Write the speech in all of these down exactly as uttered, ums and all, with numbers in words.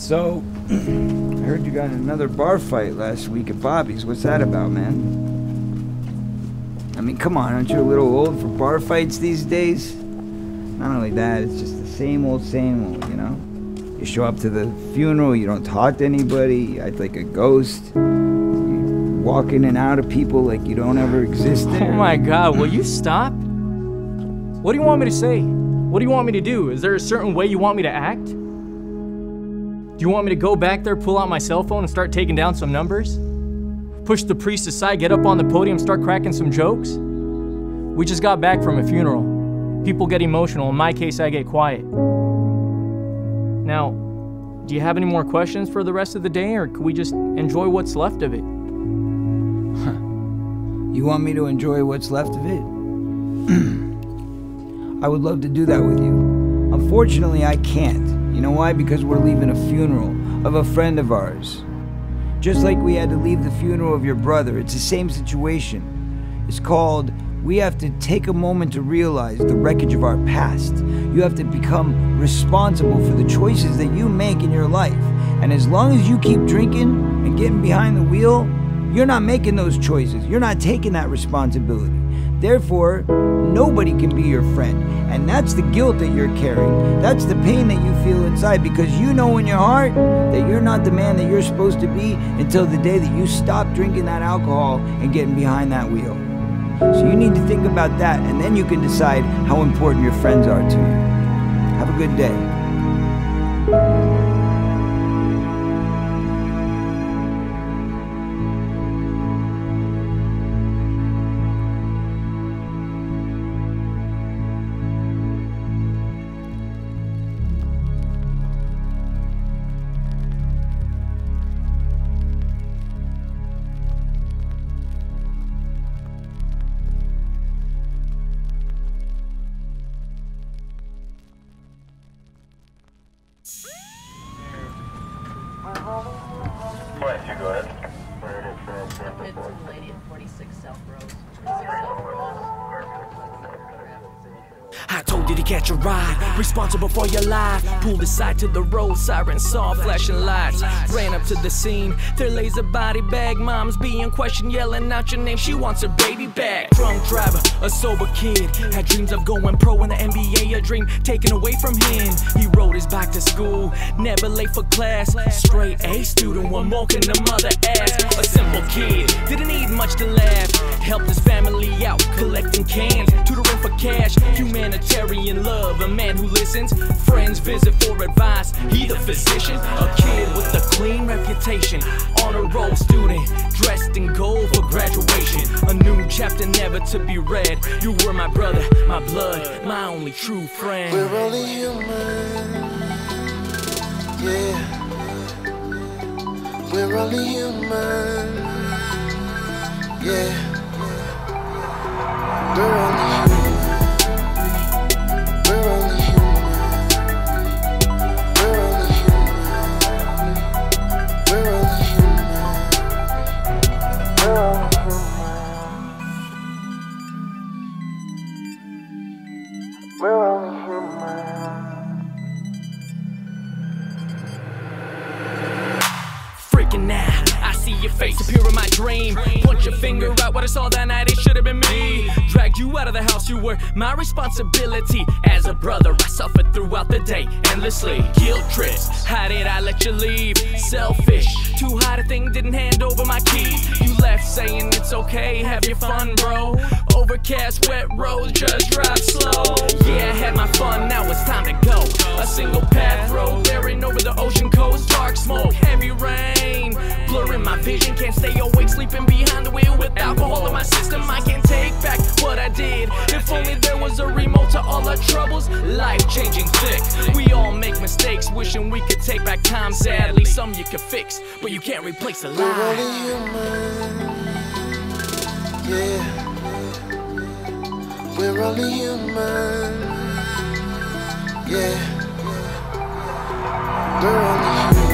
So, I heard you got in another bar fight last week at Bobby's. What's that about, man? I mean, come on, aren't you a little old for bar fights these days? Not only that, it's just the same old, same old, you know? You show up to the funeral, you don't talk to anybody, you act like a ghost. You walk in and out of people like you don't ever exist there. Oh my God, will you stop? What do you want me to say? What do you want me to do? Is there a certain way you want me to act? Do you want me to go back there, pull out my cell phone and start taking down some numbers? Push the priest aside, get up on the podium, start cracking some jokes? We just got back from a funeral. People get emotional. In my case, I get quiet. Now, do you have any more questions for the rest of the day, or can we just enjoy what's left of it? Huh. You want me to enjoy what's left of it? I would love to do that with you. Unfortunately, I can't. You know why? Because we're leaving a funeral of a friend of ours. Just like we had to leave the funeral of your brother, it's the same situation. It's called, we have to take a moment to realize the wreckage of our past. You have to become responsible for the choices that you make in your life. And as long as you keep drinking and getting behind the wheel, you're not making those choices. You're not taking that responsibility. Therefore, nobody can be your friend. And that's the guilt that you're carrying. That's the pain that you feel inside, because you know in your heart that you're not the man that you're supposed to be until the day that you stop drinking that alcohol and getting behind that wheel. So you need to think about that, and then you can decide how important your friends are to you. Have a good day. I told you to catch a ride, responsible for your life. Pulled aside to the road, sirens saw flashing lights. Ran up to the scene, there lays a body bag. Mom's being questioned, yelling out your name, she wants her baby back. Drunk driver, a sober kid, had dreams of going pro in the N B A, a dream taken away from him. He rode his bike to school, never late for class. Straight A student, one more can the mother ask. A simple kid, didn't need much to laugh. Helped his family out, collecting cans, tutoring for cash. Humanitarian love, a man who listens. Friends visit for advice, he the physician. A kid with a clean reputation, on a roll student, dressed in gold for graduation. A new chapter never to be read. You were my brother, my blood, my only true friend. We're only human, yeah. We're only human, yeah. We're only human. We're only human. We're only human. We're only human. We're only human. We're only human. Freaking out. I see your face appear in my dream. Point your finger out. What I saw that night, it should have been me. Dragged you out of the house, you were my responsibility. As a brother, I suffered throughout the day, endlessly. Guilt trips, how did I let you leave? Selfish, too hot a thing, didn't hand over my keys. You left saying it's okay, have your fun, bro. Overcast, wet roads, just drive slow. Yeah, I had my fun, now it's time to go. A single path road, bearing over the ocean coast. Dark smoke, heavy rain, blurring my vision. Can't stay awake, sleeping behind the wheel with alcohol in my system. I can't take back what I did. If only there was a remote to all our troubles. Life changing thick, we all make mistakes. Wishing we could take back time, sadly some you could fix, but you can't replace a lie. We're only human, yeah. We're only human, yeah. We're only human.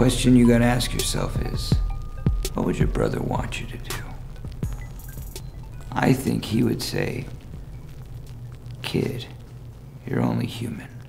question you gotta ask yourself is, what would your brother want you to do? I think he would say, kid, you're only human.